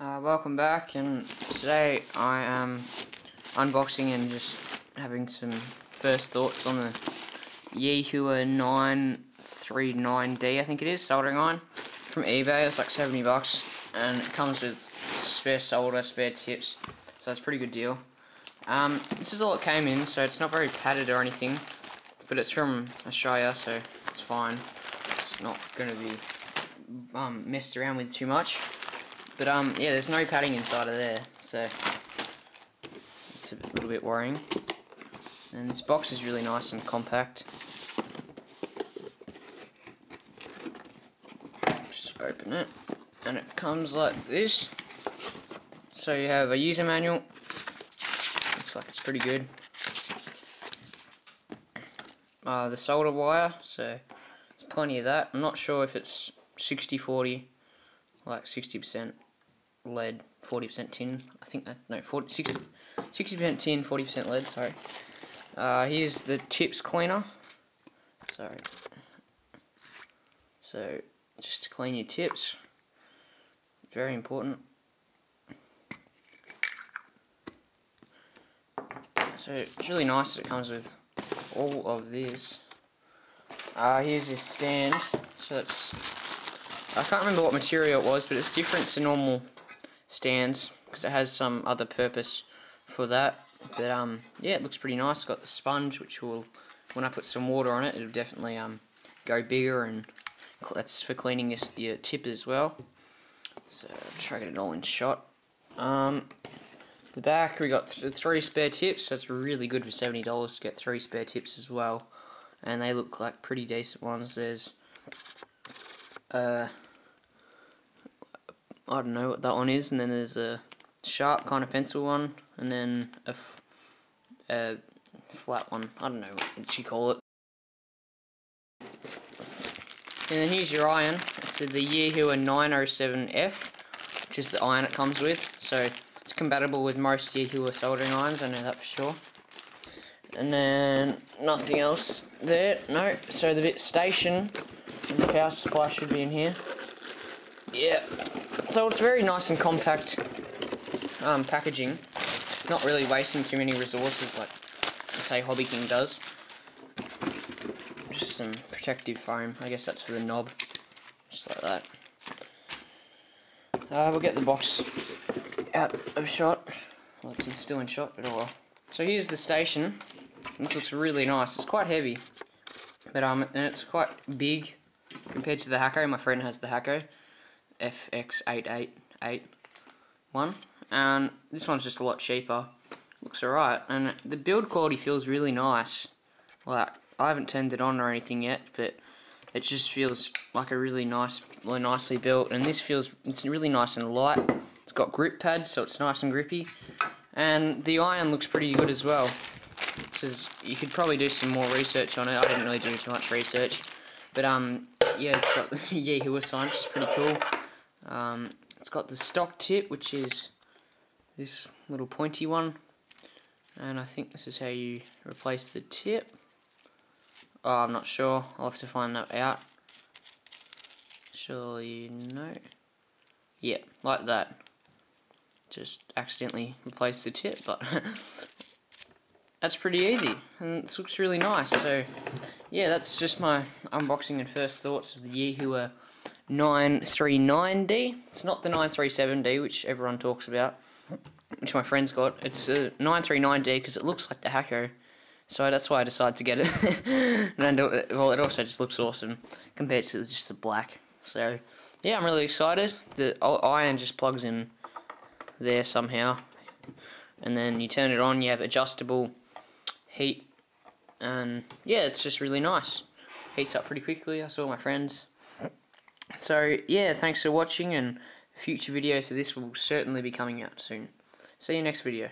Welcome back, and today I am unboxing and just having some first thoughts on the Yihua 939D, I think it is, soldering iron from eBay. It's like 70 bucks and it comes with spare solder, spare tips, so it's a pretty good deal. This is all it came in, so it's not very padded or anything, but it's from Australia, so it's fine. It's not going to be messed around with too much. But yeah, there's no padding inside of there, so it's a little bit worrying. And this box is really nice and compact. Just open it, and it comes like this. So you have a user manual. Looks like it's pretty good. The solder wire, so there's plenty of that. I'm not sure if it's 60-40, like 60% lead, 40% tin. I think that, no, 60% tin, 40% lead, sorry. Here's the tips cleaner. Sorry. So, just to clean your tips. Very important. So, it's really nice that it comes with all of this. Here's this stand. So, I can't remember what material it was, but it's different to normal stands because it has some other purpose for that. But yeah, it looks pretty nice. It's got the sponge, which will, when I put some water on it, it'll definitely go bigger, and that's for cleaning your tip as well. So I'll try to get it all in shot. The back, we got three spare tips. So that's really good for $70 to get three spare tips as well, and they look like pretty decent ones. There's I don't know what that one is, and then there's a sharp kind of pencil one, and then a flat one. I don't know what you call it. And then here's your iron. It's the Yihua 907F, which is the iron it comes with. So it's compatible with most Yihua soldering irons, I know that for sure. And then nothing else there. No. So the bit station and the power supply should be in here. Yeah. So it's very nice and compact. Packaging, not really wasting too many resources like, say, Hobby King does. Just some protective foam, I guess that's for the knob, just like that. We'll get the box out of shot. Well, it's still in shot, but oh well. So here's the station. This looks really nice. It's quite heavy, but and it's quite big compared to the Hakko. My friend has the Hakko FX 8888 one. And this one's just a lot cheaper. Looks alright, and the build quality feels really nice. Like, I haven't turned it on or anything yet, but it just feels like a really nicely built. And this it's really nice and light. It's got grip pads, so it's nice and grippy. And the iron looks pretty good as well. You could probably do some more research on it. I didn't really do too much research, but yeah, it's got the Yihua sign, which is pretty cool. It's got the stock tip, which is this little pointy one, and I think this is how you replace the tip. Oh, I'm not sure, I'll have to find that out. Surely, no. Yeah, like that. Just accidentally replace the tip, but that's pretty easy, and this looks really nice. So yeah, that's just my unboxing and first thoughts of the Yihua 939D. It's not the 937D, which everyone talks about, which my friend's got. It's a 939D because it looks like the Hakko, so that's why I decided to get it. And well, it also just looks awesome compared to just the black. So yeah, I'm really excited. The iron just plugs in there somehow, and then you turn it on, you have adjustable heat, and yeah, it's just really nice. Heats up pretty quickly, I saw my friends. So yeah, thanks for watching, and future videos of this will certainly be coming out soon. See you next video.